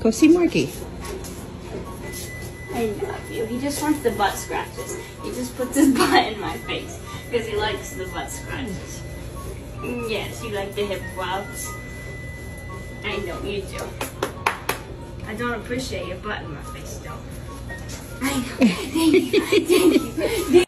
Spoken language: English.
Go see Marky. I love you. He just wants the butt scratches. He just puts his butt in my face because he likes the butt scratches. Yes, you like the hip wobbles. I know you do. I don't appreciate your butt in my face, though. I know. Thank you. Thank you.